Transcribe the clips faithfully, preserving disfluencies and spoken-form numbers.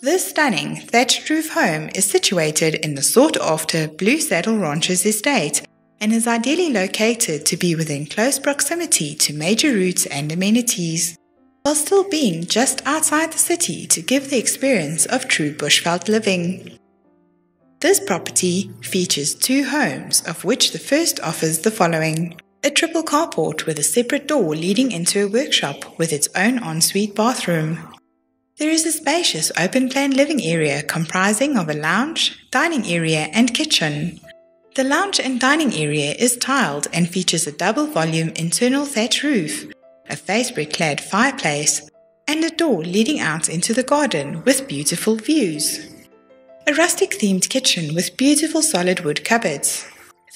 This stunning thatched roof home is situated in the sought-after Blue Saddle Ranch Estate and is ideally located to be within close proximity to major routes and amenities, while still being just outside the city to give the experience of true bushveld living. This property features two homes, of which the first offers the following: a triple carport with a separate door leading into a workshop with its own ensuite bathroom. There is a spacious open-plan living area comprising of a lounge, dining area and kitchen. The lounge and dining area is tiled and features a double-volume internal thatch roof, a face brick-clad fireplace, and a door leading out into the garden with beautiful views. A rustic-themed kitchen with beautiful solid wood cupboards.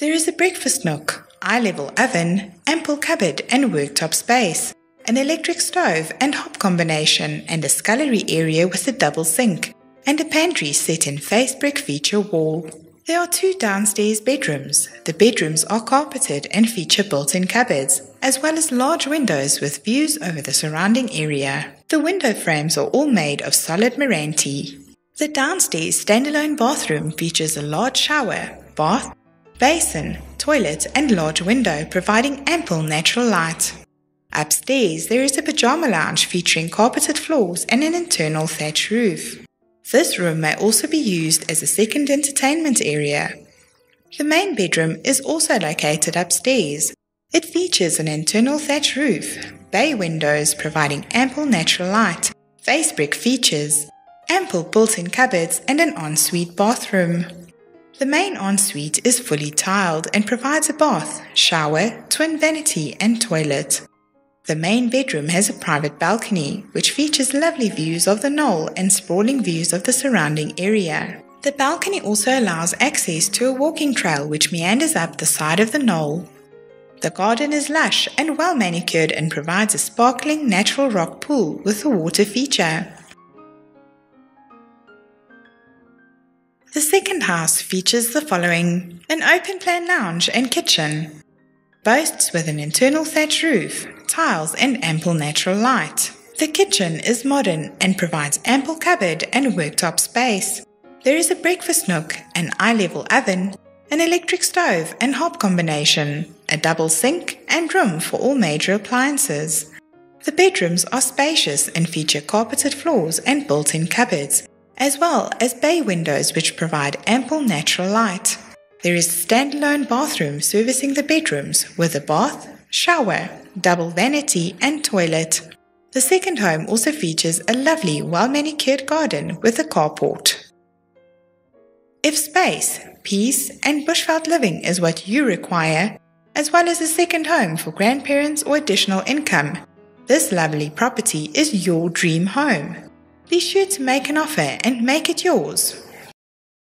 There is a breakfast nook, eye-level oven, ample cupboard and worktop space, an electric stove and hob combination, and a scullery area with a double sink, and a pantry set in face brick feature wall. There are two downstairs bedrooms. The bedrooms are carpeted and feature built-in cupboards, as well as large windows with views over the surrounding area. The window frames are all made of solid Merenti. The downstairs standalone bathroom features a large shower, bath, basin, toilet and large window providing ample natural light. Upstairs there is a pajama lounge featuring carpeted floors and an internal thatch roof. This room may also be used as a second entertainment area. The main bedroom is also located upstairs. It features an internal thatch roof, bay windows providing ample natural light, face brick features, ample built-in cupboards and an ensuite bathroom. The main ensuite is fully tiled and provides a bath, shower, twin vanity and toilet. The main bedroom has a private balcony, which features lovely views of the knoll and sprawling views of the surrounding area. The balcony also allows access to a walking trail which meanders up the side of the knoll. The garden is lush and well manicured and provides a sparkling natural rock pool with a water feature. The second house features the following: an open-plan lounge and kitchen. Boasts with an internal thatch roof, tiles and ample natural light. The kitchen is modern and provides ample cupboard and worktop space. There is a breakfast nook, an eye-level oven, an electric stove and hob combination, a double sink and room for all major appliances. The bedrooms are spacious and feature carpeted floors and built-in cupboards, as well as bay windows which provide ample natural light. There is a standalone bathroom servicing the bedrooms with a bath, shower, double vanity and toilet. The second home also features a lovely well-manicured garden with a carport. If space, peace and bushveld living is what you require, as well as a second home for grandparents or additional income, this lovely property is your dream home. Be sure to make an offer and make it yours.